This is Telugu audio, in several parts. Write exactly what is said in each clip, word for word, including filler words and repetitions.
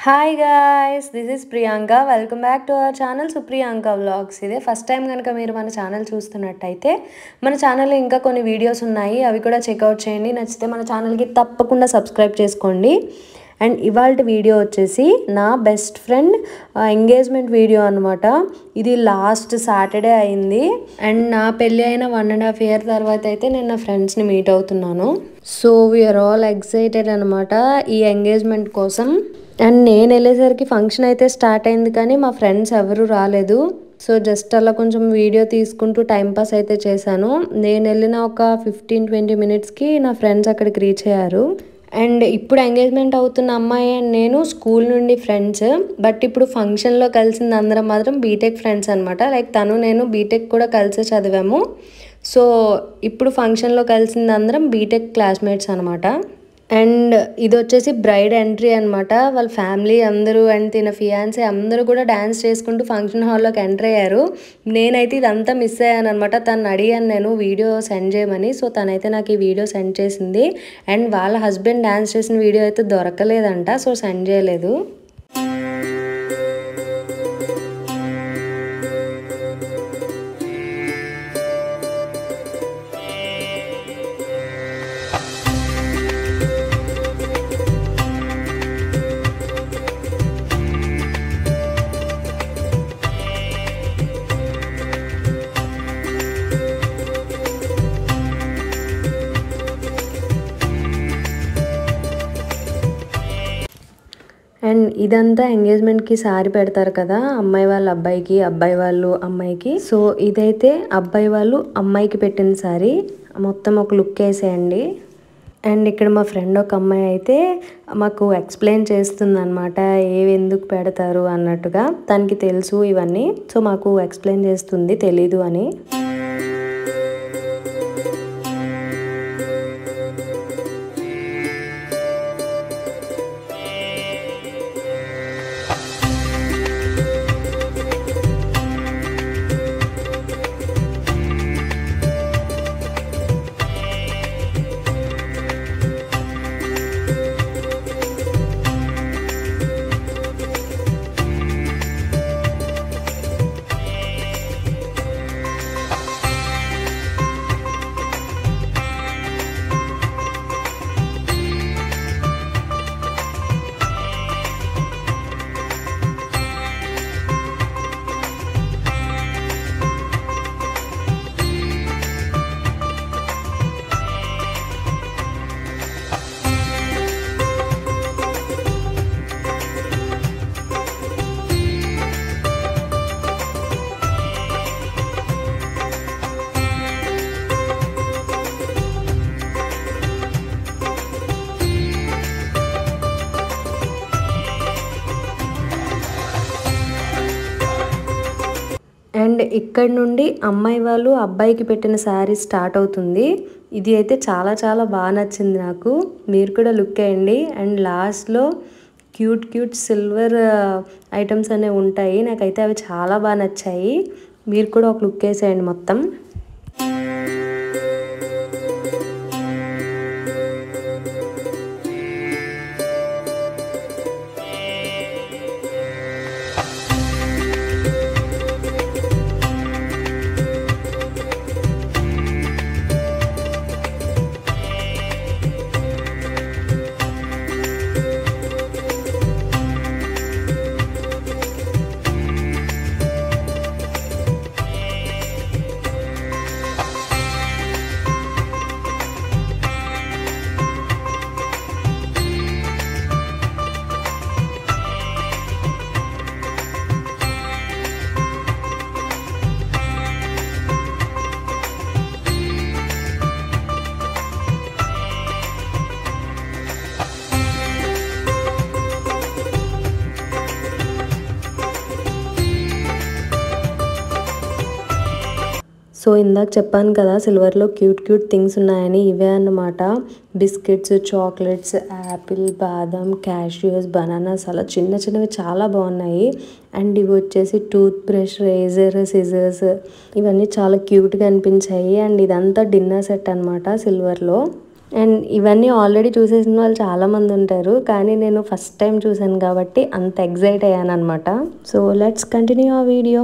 Hi guys this is Priyanka welcome back to our channel Supriyanka vlogs इदे फस्ट टाइम गनक मीरू मन चैनल चूस्तुन्नट्लयिते मन चैनल इंका कोई वीडियोस उन्नाई अभी कूडा चेक आउट चेयंडी नच्चिते मन चैनल की तप्पकुंडा सब्सक्राइब चेसुकोंडी అండ్ ఇవాల్టి వీడియో వచ్చేసి నా బెస్ట్ ఫ్రెండ్ ఎంగేజ్మెంట్ వీడియో అన్నమాట. ఇది లాస్ట్ సాటర్డే అయింది అండ్ నా పెళ్లి అయిన వన్ అండ్ హాఫ్ ఇయర్ తర్వాత అయితే నేను నా ఫ్రెండ్స్ ని మీట్ అవుతున్నాను. So we are all excited అన్నమాట ఈ ఎంగేజ్మెంట్ కోసం. అండ్ నేను వెళ్ళేసరికి ఫంక్షన్ అయితే స్టార్ట్ అయింది కానీ మా ఫ్రెండ్స్ ఎవరు రాలేదు. సో జస్ట్ అలా కొంచెం వీడియో తీసుకుంటూ టైం పాస్ అయితే చేశాను. నేను వెళ్ళిన ఒక ఫిఫ్టీన్ ట్వంటీ మినిట్స్ కి నా ఫ్రెండ్స్ అక్కడికి రీచ్ అయ్యారు. అండ్ ఇప్పుడు ఎంగేజ్మెంట్ అవుతున్న అమ్మాయి అండ్ నేను స్కూల్ నుండి ఫ్రెండ్స్, బట్ ఇప్పుడు ఫంక్షన్లో కలిసింది అందరం మాత్రం బీటెక్ ఫ్రెండ్స్ అనమాట. లైక్ తను నేను బీటెక్ కూడా కలిసే చదివాము. సో ఇప్పుడు ఫంక్షన్లో కలిసింది అందరం బీటెక్ క్లాస్మేట్స్ అనమాట. అండ్ ఇది వచ్చేసి బ్రైడ్ ఎంట్రీ అనమాట. వాళ్ళ ఫ్యామిలీ అందరూ అండ్ తిన ఫియాన్సీ అందరూ కూడా డ్యాన్స్ చేసుకుంటూ ఫంక్షన్ హాల్లోకి ఎంటర్ అయ్యారు. నేనైతే ఇదంతా మిస్ అయ్యాను అనమాట. తను అడిగాను నేను వీడియో సెండ్ చేయమని. సో తనైతే నాకు ఈ వీడియో సెండ్ చేసింది. అండ్ వాళ్ళ హస్బెండ్ డ్యాన్స్ చేసిన వీడియో అయితే దొరకలేదంట, సో సెండ్ చేయలేదు. అండ్ ఇదంతా ఎంగేజ్మెంట్కి సారీ పెడతారు కదా అమ్మాయి వాళ్ళ అబ్బాయికి, అబ్బాయి వాళ్ళు అమ్మాయికి. సో ఇదైతే అబ్బాయి వాళ్ళు అమ్మాయికి పెట్టిన సారీ. మొత్తం ఒక లుక్ వేసేయండి. అండ్ ఇక్కడ మా ఫ్రెండ్ ఒక అమ్మాయి అయితే మాకు ఎక్స్ప్లెయిన్ చేస్తుంది అనమాట, ఏవి ఎందుకు పెడతారు అన్నట్టుగా. తనకి తెలుసు ఇవన్నీ, సో మాకు ఎక్స్ప్లెయిన్ చేస్తుంది తెలీదు అని. అండ్ ఇక్కడ నుండి అమ్మాయి వాళ్ళు అబ్బాయికి పెట్టిన శారీ స్టార్ట్ అవుతుంది. ఇది అయితే చాలా చాలా బాగా నచ్చింది నాకు. మీరు కూడా లుక్ వేయండి. అండ్ లాస్ట్లో క్యూట్ క్యూట్ సిల్వర్ ఐటమ్స్ అనేవి ఉంటాయి. నాకైతే అవి చాలా బాగా నచ్చాయి. మీరు కూడా ఒక లుక్ వేసేయండి మొత్తం. సో ఇందాక చెప్పాను కదా సిల్వర్లో క్యూట్ క్యూట్ థింగ్స్ ఉన్నాయని, ఇవే అన్నమాట. బిస్కెట్స్, చాక్లెట్స్, యాపిల్, బాదం, క్యాషియోస్, బనానాస్, అలా చిన్న చిన్నవి చాలా బాగున్నాయి. అండ్ ఇవి వచ్చేసి టూత్ బ్రష్, రేజర్, సిజర్స్, ఇవన్నీ చాలా క్యూట్గా అనిపించాయి. అండ్ ఇదంతా డిన్నర్ సెట్ అనమాట సిల్వర్లో. అండ్ ఇవన్నీ ఆల్రెడీ చూసేసిన వాళ్ళు చాలామంది ఉంటారు, కానీ నేను ఫస్ట్ టైం చూసాను కాబట్టి అంత ఎగ్జైట్ అయ్యాను అనమాట. సో లెట్స్ కంటిన్యూ ఆ వీడియో.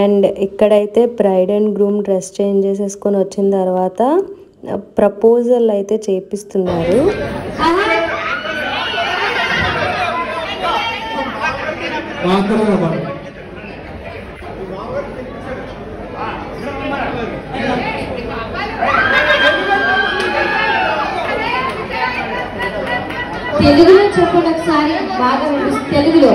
అండ్ ఇక్కడైతే bride and groom dress change చేసేసుకొని వచ్చిన తర్వాత ప్రపోజల్ అయితే చేపిస్తున్నారు. తెలుగులో చెప్పండి ఒకసారి, బాగా తెలుగులో.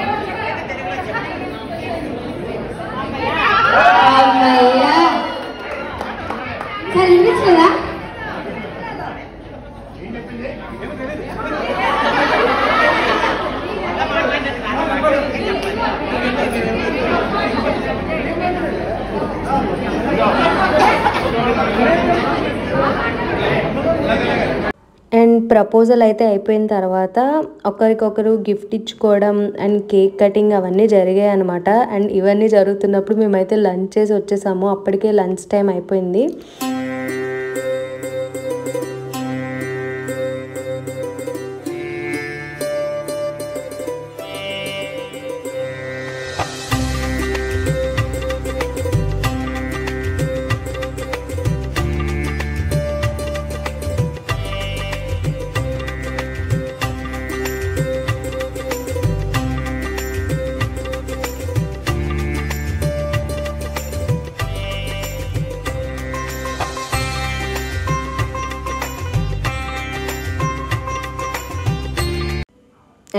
అమ్మయ్యా సార్ వినిపించలేదా? అండ్ ప్రపోజల్ అయితే అయిపోయిన తర్వాత ఒకరికొకరు గిఫ్ట్ ఇచ్చుకోవడం అండ్ కేక్ కటింగ్ అవన్నీ జరిగాయి అనమాట. అండ్ ఇవన్నీ జరుగుతున్నప్పుడు మేమైతే లంచ్ చేసి వచ్చేసాము. అప్పటికే లంచ్ టైం అయిపోయింది.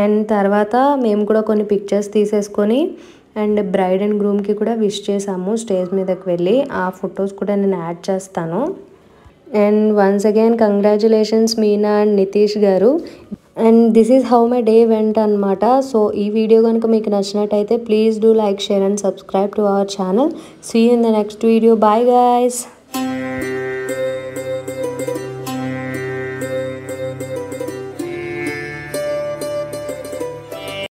అండ్ తర్వాత మేము కూడా కొన్ని పిక్చర్స్ తీసేసుకొని అండ్ బ్రైడ్ అండ్ గ్రూమ్కి కూడా విష్ చేసాము స్టేజ్ మీదకి వెళ్ళి. ఆ ఫొటోస్ కూడా నేను యాడ్ చేస్తాను. And once again congratulations Meena and Nitish garu. And this is how my day went అనమాట. సో ఈ వీడియో కనుక మీకు నచ్చినట్టయితే please do like, share and subscribe to our channel. See you in the next video. Bye guys.